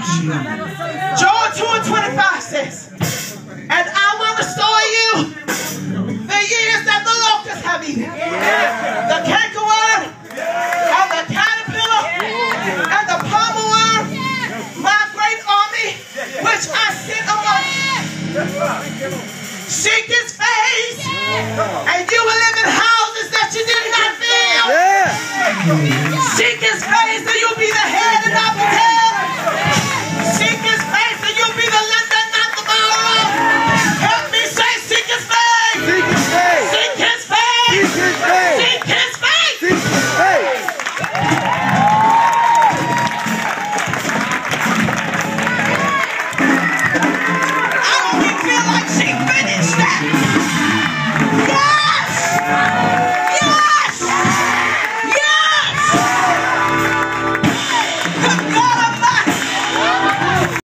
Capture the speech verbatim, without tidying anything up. redemption. Joel two and twenty-five says, and I will restore you the years that the locusts have eaten, the cankerworm, and the caterpillar, and the palmer worm, my great army, which I sent among you. Seek his face, and you will live in houses that you did not build.